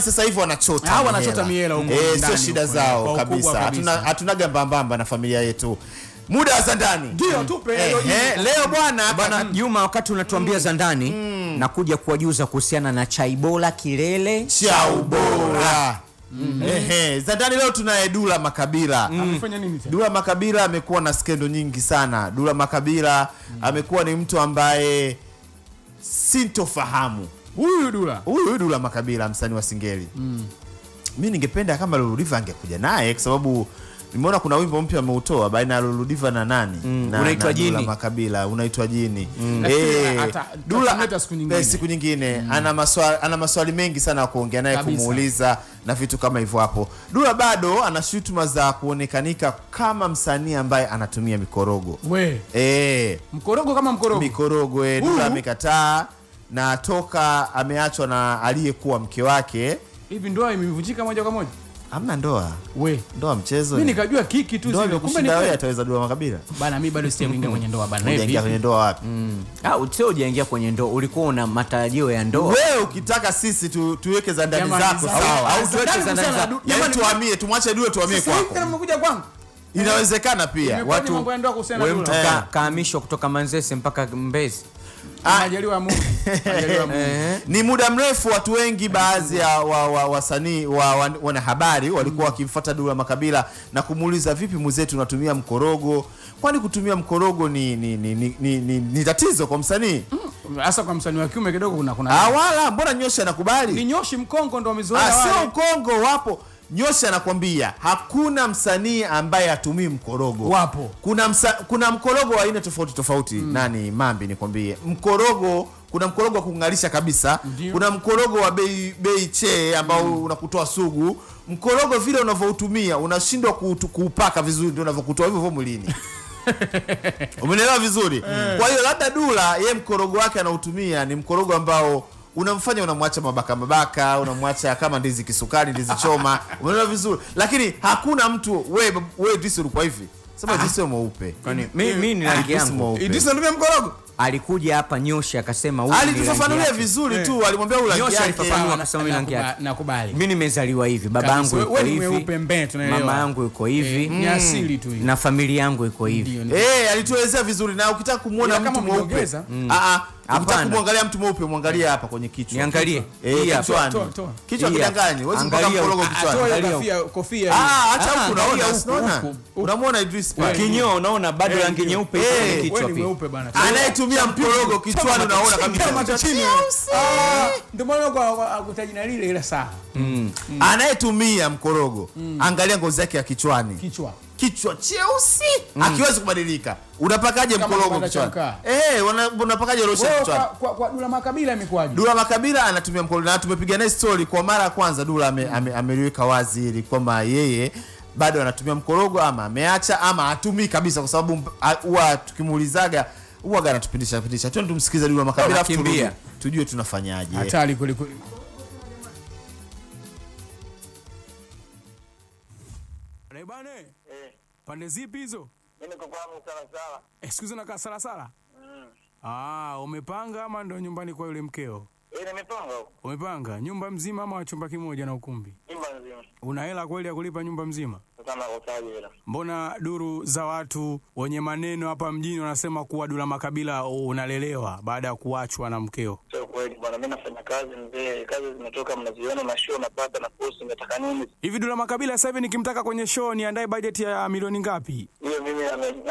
sasa hivi wanachota. Hawa wanachota miela huko. Sio shida zao kabisa. Hatuna gamba mbamba na familia yetu. Muda za ndani. Ndio tupe leo bwana Juma wakati unatuambia za ndani na kuja kuwajuza kuhusiana na Chai Bora kilele cha ubora. Za ndani leo tunaye Dula Makabila. Amefanya nini tena? Dula Makabila amekuwa na skendo nyingi sana. Dula Makabila amekuwa ni mtu ambaye sintofahamu. Huyu Dula Makabila msanii wa Singeli. Mimi ningependa kama Luridiva angekuja naye kwa sababu nimeona kuna wimbo mpya ameutoa baina ya Luridiva na nani? Unaitwa Jini. Dula Makabila, unaitwa Jini. Dula siku nyingine ana maswali mengi sana ya kuongea naye kumuuliza na vitu kama hivyo hapo. Dula bado ana shutuma za kuonekanika kama msanii ambaye anatumia mikorogo. Mkorogo kama mkorogo. Mikorogo Dula amekataa na toka ameachwa na aliyekuwa mke wake. Hivi ndoa imevunjika moja kwa moja. Hamna ndoa. Ndoa mchezo. Mimi nikajua kiki tu sio. Kumbe ni wewe ataweza Dula Makabila. Bana mimi bado sijaingia kwenye ndoa bana. Unaingia kwenye ndoa wapi? Sio hujaingia kwenye ndoa. Ulikuwa una matarajio ya ndoa. Wewe ukitaka sisi tuweke za ndani zako sawa. Au tuweke za ndani zako. Jamani tuhamie, tumwache Dula tuhamie kwako. Sisi tunakuja kwangu. Inawezekana pia. Watu wewe mtu kahamishwa kutoka Manzese mpaka Mbezi. Ajaliwa Mungu. Ni muda mrefu watu wengi baadhi ya wasanii wanahabari walikuwa wakimfuata Dula Makabila na kumuuliza vipi mzee tunatumia mkorogo, kwani kutumia mkorogo ni tatizo kwa msanii? Hasa kwa msanii wa kiume kidogo kuna. Wala mbona Nyoshi anakubali? Ni Nyoshi Mkongo ndio amezoea wale. Sio Mkongo wapo. Nyoshi anakuambia hakuna msanii ambaye atumii mkorogo. Wapo. Kuna mkorogo wa aina tofauti. Nani Mambi nikwambie. Mkorogo kuna mkorogo wa kungalisha kabisa. Ndiyo. Kuna mkorogo wa bei che ambao unakutoa sugu. Mkorogo vile unavyotumia unashindwa kuupaka vizuri ndio unavyokutoa hivyo mwilini. Umeelewa vizuri? Kwa hiyo hata Dula yeye mkorogo wake anautumia ni mkorogo ambao unamfanya unamwacha mabaka, unamwacha kama ndizi kisukari, ndizi choma. Unaona vizuri. Lakini hakuna mtu wewe disi ulikuwa hivi. Sema disi sio mweupe. Kwani mimi ni rangi yangu. Disi ndio mkorogo. Alikuja hapa Nyoshi akasema huyu. Alitufafanulia vizuri tu, alimwambia huyu rangi yake. Nyoshi alifafanua akasema mimi rangi yake. Nakubali. Mimi nimezaliwa hivi, babangu yuko hivi, mama yangu yuko hivi, ni asili tu hiyo. Na familia yangu iko hivi. Alituelezea vizuri na ukitaka kumuona mtu mweupe. Ukitaka kumwangalia mtu mweupe muangalie hapa kwenye kichwa. Niangalie. Kichwani. Kichwa kidangani. Wewe unataka mkorogo kichwani. Angalia kofia. Acha huko unaona unaona. Unamuona Idris pale. Kinyoo unaona bado rangi nyeupe kwenye kichwa pia. Anayetumia mkorogo kichwani unaona kabisa chini. Ndio maana kwa kutajina lile ila saa. Anayetumia mkorogo angalia ngozi yake ya kichwani. Kichwa cheusi hakiwezi kubadilika. Unapakaje mkorogo kichwani? Unapakaje lotion kichwani? Kwa Dula Makabila imekwaje? Dula Makabila anatumia mkorogo na tumepiga naye story kwa mara ya kwanza Dula ameliweka wazi hili kwamba yeye bado anatumia mkorogo ama ameacha ama hatumii kabisa kwa sababu huwa tukimuulizaga huwa gana tupindisha. Twende tumsikize Dula Makabila afu tujue tunafanyaje. Hatari kuliko pande zipi hizo? Mimi niko kwa msala. Excuse na kasala sala. Umepanga ama ndo nyumbani kwa yule mkeo? Nimepanga huko. Umepanga nyumba mzima ama chumba kimoja na ukumbi? Nyumba nzima. Una hela kweli ya kulipa nyumba mzima? Kama hutaji hela. Mbona duru za watu wenye maneno hapa mjini wanasema kuwa Dula Makabila unalelewa baada ya kuachwa na mkeo? Sio kweli bwana, mimi nafanya kazi mzee, kazi zimetoka mnaziona na show napata na post nataka nini? Hivi Dula Makabila sasa hivi nikimtaka kwenye show niandae budget ya milioni ngapi? Hiyo mimi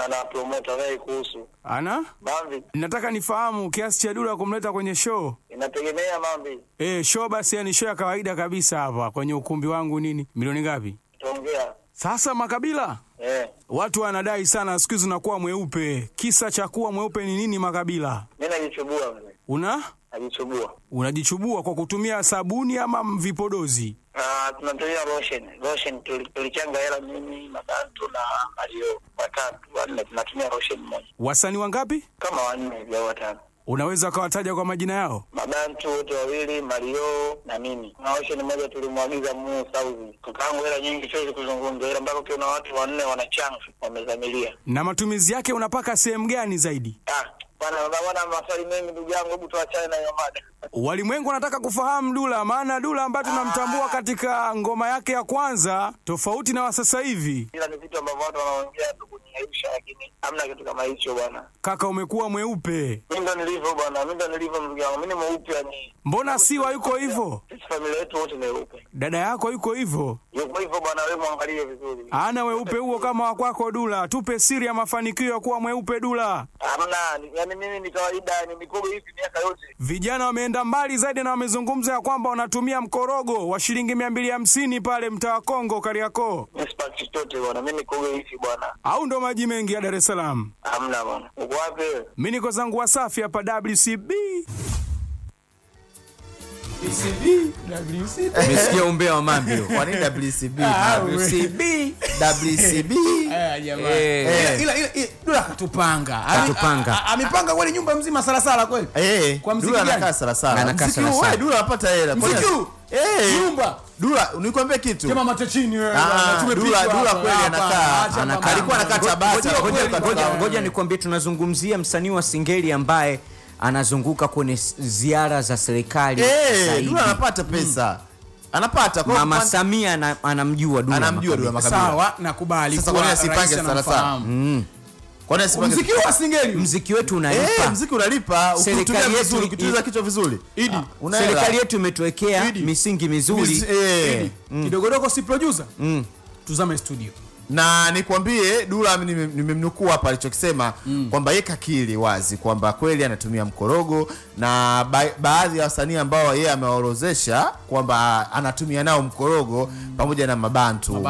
ana promoter wewe kuhusu. Ana? Mambi. Nataka nifahamu kiasi cha Dula kumleta kwenye show. Inategemea Mambi. Show basi yani show ya kawaida kabisa hapa kwenye ukumbi wangu nini? Milioni ngapi? Tuongea. Sasa Makabila? Watu wanadai sana siku hizi unakuwa mweupe. Kisa cha kuwa mweupe ni nini Makabila? Mimi najichubua mimi. Una? Najichubua. Unajichubua kwa kutumia sabuni ama vipodozi? Tunatumia lotion. Lotion tulichanga hela mimi matatu na Mario watatu. Tunatumia lotion moja. Wasanii wangapi? Kama wanne hivi au watano. Unaweza kawataja kwa majina yao? Mabantu wote wawili, MARIOO na mimi. Na lotion moja tulimwagiza mmoja sauzi. Kukaangu hela nyingi chozi kuzungumza hela mpaka ukiona watu wanne wanachanga wamezamilia. Na matumizi yake unapaka sehemu gani zaidi? Wana maswali mengi ndugu yangu, hebu tuachane na hiyo mada. Walimwengu wanataka kufahamu Dula, maana Dula ambayo tunamtambua katika ngoma yake ya kwanza tofauti na sasa hivi. Ila ni vitu ambavyo watu wanaongea tu kuniaisha, lakini hamna kitu kama hicho bwana. Kaka umekuwa mweupe. Mimi ndo nilivyo bwana, mimi ndo nilivyo ndugu yangu. Mimi ni mweupe yani. Mbona Siwa yuko hivyo? Sisi familia yetu wote ni weupe. Dada yako yuko hivyo? Yuko hivyo bwana, wewe muangalie vizuri. Ana weupe huo kama wa kwako Dula. Tupe siri ya mafanikio ya kuwa mweupe Dula. Hamna, yani mimi ni kawaida, ni mikogo hivi miaka yote. Vijana wameenda mbali zaidi na wamezungumza ya kwamba wanatumia mkorogo wa shilingi 250 pale mtaa Kongo Kariakoo. Nisipati chote bwana, mimi niko hivi bwana. Au ndo maji mengi ya Dar es Salaam? Hamna bwana. Uko wapi? Mimi niko zangu Wasafi hapa WCB. WCB. Msikia umbea wa mambio. Kwa nini WCB? WCB. Ila Dula katupanga. Amepanga wale nyumba mzima salasala kweli. Kwa mziki gani? Dula anakaa salasala. Mziki wewe Dula anapata hela. Mziki. Nyumba. Dula unikwambia kitu. Kama mata chini wewe. Dula kweli anakaa. Alikuwa anakaa Tabata. Ngoja nikwambie tunazungumzia msanii wa Singeli ambaye anazunguka kwenye ziara za serikali. Dula anapata pesa. Anapata kwa Mama Samia anamjua Dula. Anamjua Dula Makabila. Sawa, nakubali. Sasa kwa nini asipange sana? Kwa nini asipange? Muziki wa Singeli. Muziki wetu unalipa. Muziki unalipa. Serikali yetu ukituliza kichwa vizuri. Idi. Serikali yetu imetuwekea misingi mizuri. Kidogodogo si producer. Tuzame studio. Na nikwambie Dula nimemnukuu hapa alichokisema kwamba yeye kakiri wazi kwamba kweli anatumia mkorogo na baadhi ya wasanii ambao yeye ameorozesha kwamba anatumia nao mkorogo pamoja na mabantu.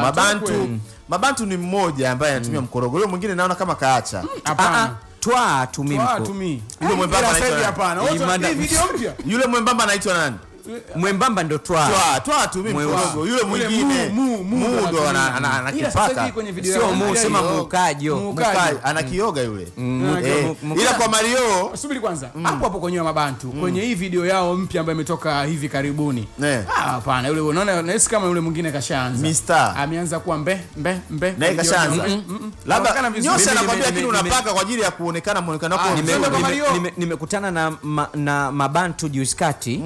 Mabantu ni mmoja ambaye anatumia mkorogo. Leo mwingine naona kama kaacha. Hapana. Twa tumimko. Twa tumi. Yule mwembamba anaitwa nani? Yule mwembamba anaitwa nani? Mwembamba ndo twa tumii mkorogo. Yule mwingine mu ndo anakipaka, sio mu, sema mukajo anakioga yule. Ila kwa MARIOO subiri kwanza hapo kwenye mabantu kwenye hii video yao mpya ambayo imetoka hivi karibuni, hapana yule unaona naisi kama yule mwingine kashaanza mister ameanza kuwa mbe naye kashaanza labda nyosha anakwambia kitu unapaka kwa ajili ya kuonekana muonekano wako. Nimekutana na mabantu juzi kati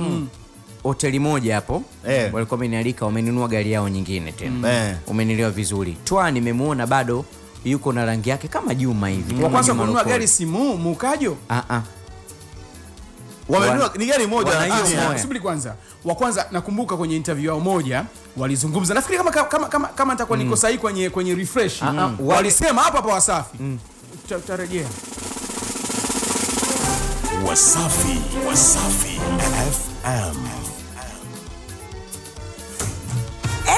hoteli moja hapo, walikuwa wamenialika, wamenunua gari yao nyingine tena. Umenielewa vizuri. Twa nimemuona bado yuko na rangi yake kama Juma hivi. Kwa kwanza kununua gari simu mukajo? Wamenunua ni gari moja. Subiri kwanza. Wa kwanza nakumbuka kwenye interview yao moja walizungumza. Nafikiri kama nitakuwa niko sahihi kwenye refresh. Walisema hapa Wasafi. Tutarejea. Wasafi FM.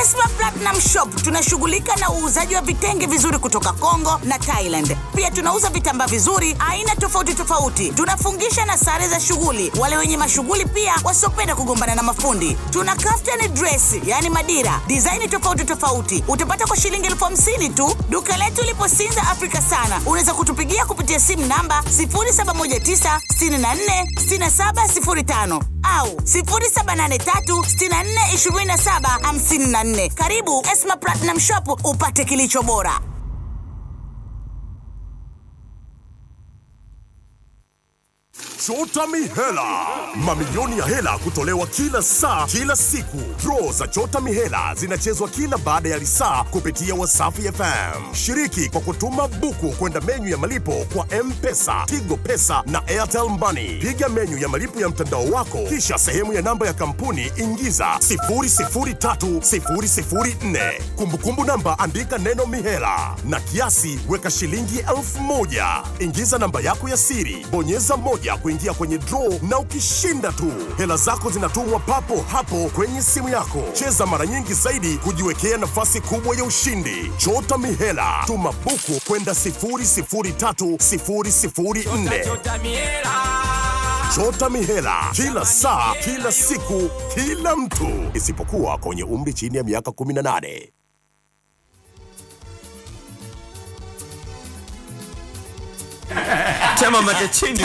Esma Platinum Shop tunashughulika na uuzaji wa vitenge vizuri kutoka Kongo na Thailand. Pia tunauza vitambaa vizuri aina tofauti. Tunafungisha na sare za shughuli. Wale wenye mashughuli pia wasopenda kugombana na mafundi. Tuna kaftan dress, yani madira, design tofauti. Utapata kwa shilingi 50,000 tu. Duka letu lipo Sinza Afrika sana. Unaweza kutupigia kupitia simu namba 0719646705 au 0783642754. Karibu Esma Platinum Shop upate kilicho bora. Chota mi hela. Mamilioni ya hela kutolewa kila saa, kila siku. Draw za Chota mi hela zinachezwa kila baada ya lisaa kupitia Wasafi FM. Shiriki kwa kutuma buku kwenda menyu ya malipo kwa M-Pesa, Tigo Pesa na Airtel Money. Piga menyu ya malipo ya mtandao wako, kisha sehemu ya namba ya kampuni ingiza 003004. Kumbukumbu namba andika neno mihela na kiasi weka shilingi 1,000. Ingiza namba yako ya siri, bonyeza 1 kuingia kwenye draw na ukishinda tu hela zako zinatumwa papo hapo kwenye simu yako. Cheza mara nyingi zaidi kujiwekea nafasi kubwa ya ushindi. Chota mi hela, tuma buku kwenda 003004. Chota mi hela. Chota mi hela, kila saa, kila siku, kila mtu, isipokuwa kwenye umri chini ya miaka 18. Chama matachini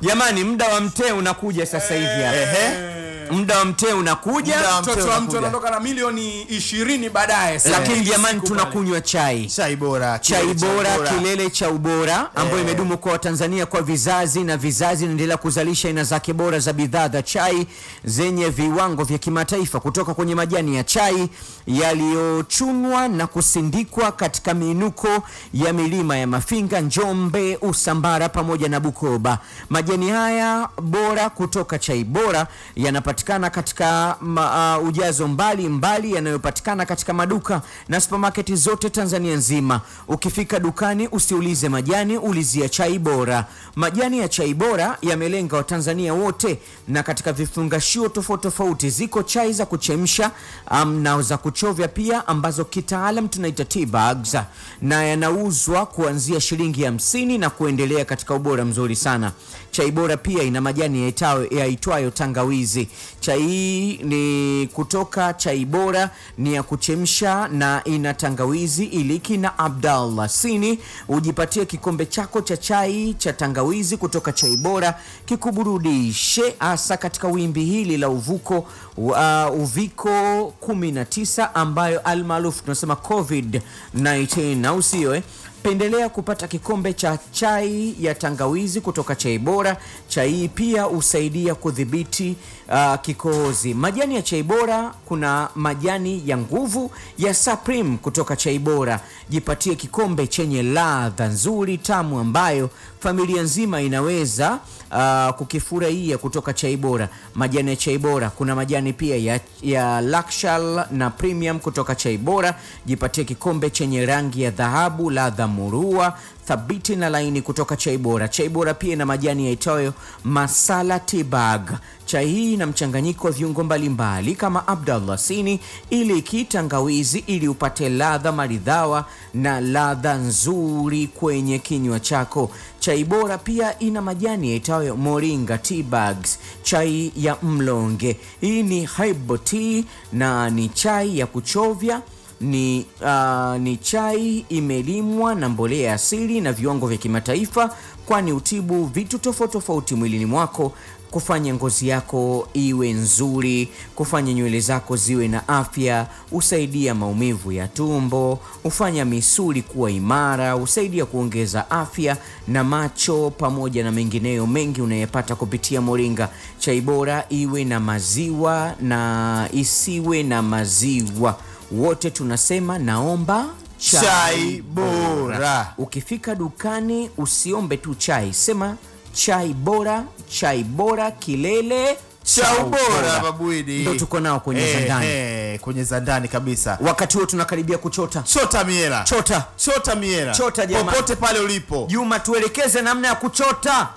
Jamani, muda wa mtee unakuja sasa hivi hapa. Muda mtee unakuja, mtoto wa mtu anaondoka na milioni 20 baadaye. Lakini jamani tunakunywa chai. Chai bora. Chai bora, kilele cha ubora ambayo imedumu kwa Tanzania kwa vizazi na vizazi, inaendelea kuzalisha aina zake bora za bidhaa za chai zenye viwango vya kimataifa kutoka kwenye majani ya chai yaliyochunwa na kusindikwa katika miinuko ya milima ya Mafinga, Njombe, Usambara pamoja na Bukoba. Majani haya bora kutoka chai bora yanapatikana katika ujazo mbali yanayopatikana katika maduka na supermarket zote Tanzania nzima. Ukifika dukani usiulize majani, ulizia chai bora. Majani ya chai bora yamelenga Watanzania wote, na katika vifungashio tofauti ziko chai za kuchemsha na za kuchovya pia, ambazo kitaalam tunaita tea bags, na yanauzwa kuanzia shilingi 50 na kuendelea katika ubora mzuri sana. Chai bora pia ina majani yaitwayo tangawizi. Chai ni kutoka chai bora ni ya kuchemsha na ina tangawizi, iliki na Abdallah Sini. Ujipatie kikombe chako cha chai cha tangawizi kutoka chai bora, kikuburudishe hasa katika wimbi hili la uviko 19 ambayo almaarufu tunasema COVID-19, na usiwe pendelea kupata kikombe cha chai ya tangawizi kutoka chai bora. Chai pia usaidia kudhibiti kikohozi. Majani ya chai bora, kuna majani ya nguvu ya Supreme kutoka chai bora. Jipatie kikombe chenye ladha nzuri tamu ambayo familia nzima inaweza kukifurahia kutoka chai bora. Majani ya chai bora, kuna majani pia ya Lakshal na Premium kutoka chai bora. Jipatie kikombe chenye rangi ya dhahabu, ladha murua, thabiti na laini kutoka chai bora. Chai bora pia na majani yaitwayo masala tea bag. Chai hii na mchanganyiko wa viungo mbalimbali kama Abdallah Sini, iliki, tangawizi, ili upate ladha maridhawa na ladha nzuri kwenye kinywa chako. Chai bora pia ina majani yaitwayo moringa tea bags, chai ya mlonge. Hii ni herbal tea na ni chai ya kuchovya. Ni chai imelimwa na mbolea asili na viwango vya kimataifa, kwani utibu vitu tofauti mwilini mwako, kufanya ngozi yako iwe nzuri, kufanya nywele zako ziwe na afya, usaidia maumivu ya tumbo, ufanya misuli kuwa imara, usaidia kuongeza afya na macho pamoja na mengineyo mengi unayapata kupitia moringa. Chai bora iwe na maziwa na isiwe na maziwa, wote tunasema naomba chai bora. Ukifika dukani usiombe tu chai, sema chai bora kilele cha ubora. Babu Idi ndio tuko nao kwenye zandani. Kwenye zandani kabisa. Wakati huo tunakaribia kuchota. Chota mi hela. Chota mi hela. Chota jamaa. Popote pale ulipo. Juma, tuelekeze namna ya kuchota.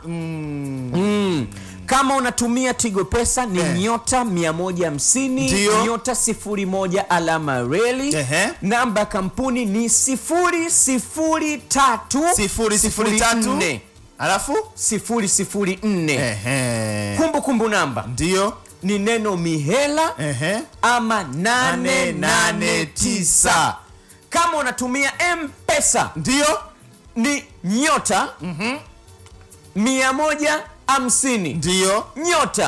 Kama unatumia Tigo Pesa ni *150 *01 namba kampuni ni 003 003 alafu 004. Kumbukumbu namba ndio ni neno mihela ama 889. Kama unatumia M-Pesa ndio ni *150 ndio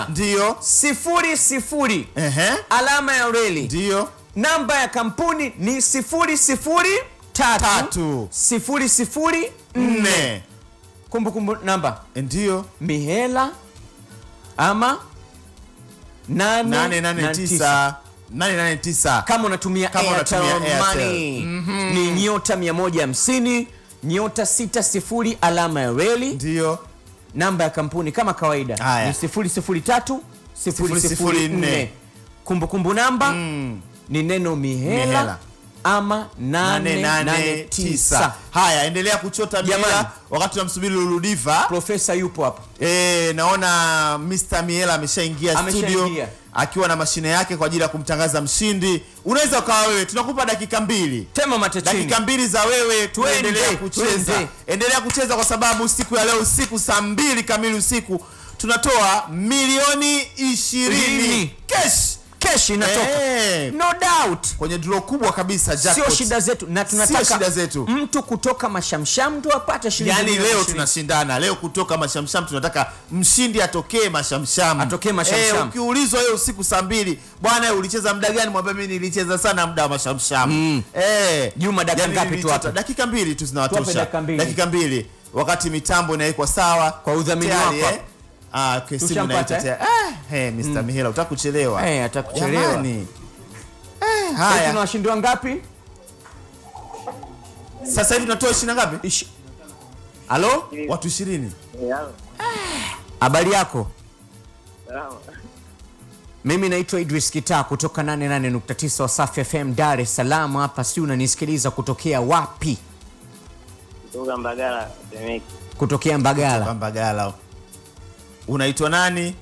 ndio 000 alama ya reli ndio namba ya kampuni ni 003 004. Kumbukumbu namba ndio mihela ama 889. Kama unatumia Airtel Money ni *150 *600 alama ya reli ndio namba ya kampuni kama kawaida ni 003 004. Kumbukumbu namba ni neno mihela ama 889. Haya, endelea kuchota mihela wakati tunamsubiri Luridiva. Professor yupo hapa. Naona Mr. Mihela ameshaingia studio akiwa na mashine yake kwa ajili ya kumtangaza mshindi. Unaweza ukawa wewe, tunakupa dakika 2. Tema matachini. Dakika 2 za wewe tuendelee kucheza. Endelea kucheza kwa sababu siku ya leo usiku saa 2 kamili usiku tunatoa milioni 20 cash. cash inatoka. Hey. No doubt. Kwenye draw kubwa kabisa jackpot. Sio shida zetu na tunataka shida zetu. Mtu kutoka Mashamsham tu apate shilingi. Yaani leo tunashindana. Leo kutoka Mashamsham tunataka mshindi atokee Mashamsham. Atokee Mashamsham. Hey, ukiulizwa leo usiku saa 2, bwana ulicheza muda gani? Mwambie mimi nilicheza sana muda wa Mashamsham. Eh, Juma dakika ngapi tu hapa? Dakika 2 tu zinawatosha. Dakika 2. Wakati mitambo inaikuwa sawa kwa udhamini wako. Ah, okay, simu naitetea. Hey, Mr. Mihela, utakuchelewa. Eh, hey, atakuchelewa. Haya. Tunawashindwa ngapi? Sasa hivi tunatoa 20 ngapi? Halo? Watu 20. Habari yako? Salama. Mimi naitwa Idris Kita kutoka 88.9 Wasafi FM Dar es Salaam. Hapa si unanisikiliza kutokea wapi? Kutoka Mbagala, Temeke. Kutokea Mbagala. Kutoka Mbagala. Unaitwa nani?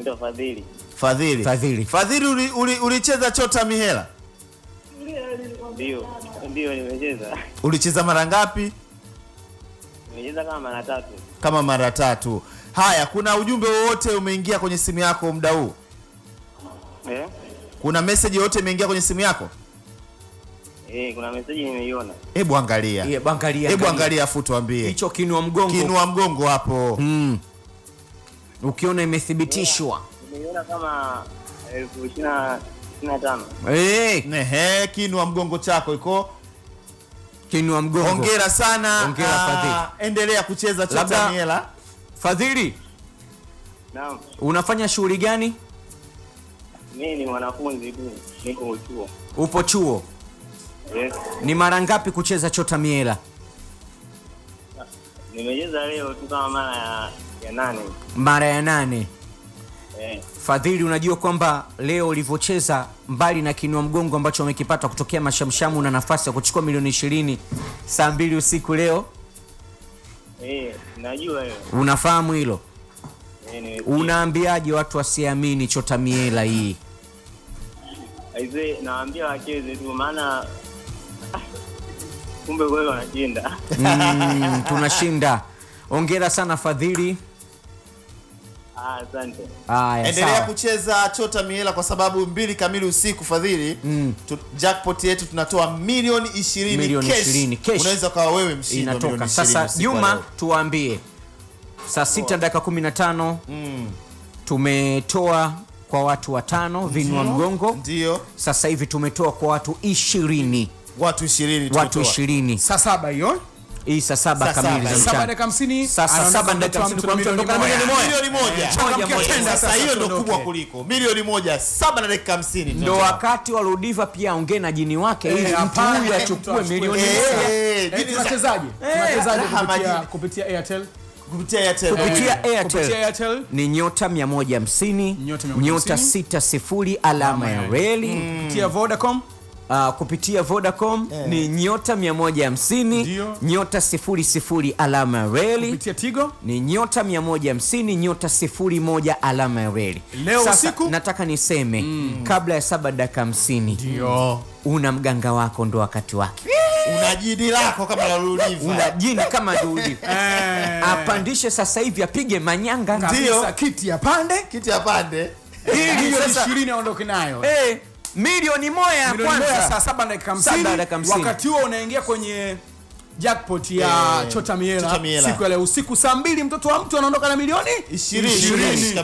Ndio Fadhili. Fadhili ulicheza Chota mi hela? Ndio nimecheza. Ulicheza mara ngapi? Nimecheza kama mara 3. Kama mara 3. Haya, kuna ujumbe wote umeingia kwenye simu yako muda huu? Eh? Kuna message yote imeingia kwenye simu yako? Kuna message nimeiona. Hebu angalia. Hebu angalia afu tuambie. Hicho kinua mgongo. Kinua mgongo hapo. Ukiona imethibitishwa. Nimeiona kama 25. Nehe, kinua mgongo chako iko. Kinua mgongo. Hongera sana. Hongera Fadhili. Endelea kucheza Chota mi hela. Fadhili. Naam. Unafanya shughuli gani? Mimi ni mwanafunzi tu. Niko chuo. Upo chuo? Yes. Ni mara ngapi kucheza Chota mi hela? Nimecheza leo tu kama mara ya 8. Mara ya 8. Eh. Fadhili, unajua kwamba leo ulivyocheza mbali na kinua mgongo ambacho umekipata kutokea Mashamshamu na nafasi ya kuchukua milioni 20 saa 2 usiku leo? Najua leo. Unafahamu hilo? Unaambiaje watu wasiamini Chota mi hela hii? Aize naambia wacheze tu maana kumbe wewe unashinda. Tunashinda. Hongera sana Fadhili. Asante. Haya. Endelea kucheza Chota mi hela kwa sababu 2 kamili usiku Fadhili. Jackpot yetu tunatoa milioni 20 cash. Unaweza kuwa wewe mshindi wa milioni 20. Sasa Juma tuambie. Saa 6:15 tumetoa kwa watu 5 vinua mgongo. Ndio. Sasa hivi tumetoa kwa watu 20. Watu 20. Saa 7 hiyo. Hii saa 7 kamili za mchana. Saa 7:50 kwa mtu ndoka milioni 1. Sasa hiyo ndio kubwa kuliko. Milioni 1 7:50. Ndio wakati wa Luridiva pia ongee na jini wake ili mtu huyu achukue milioni 1. Tunachezaje kupitia Airtel? Kupitia Airtel ni *150 *660 alama ya reli. Kupitia Vodacom ni *150 *000 alama ya reli. Kupitia Tigo ni *150 *01 alama ya reli. Sasa nataka niseme kabla ya 7:50 ndio una mganga wako ndo wakati wake. Unajidi lako kama Luridiva. Unajini kama Luridiva. Apandishe sasa hivi apige manyanga. Ndio. Kiti apande. Hii sasa 20 aondoke nayo. Milioni 1 ya kwanza saa 7:50. Wakati huo unaingia kwenye jackpot ya Chota mi hela. Siku ya leo usiku saa 2 mtoto wa mtu anaondoka na milioni 20.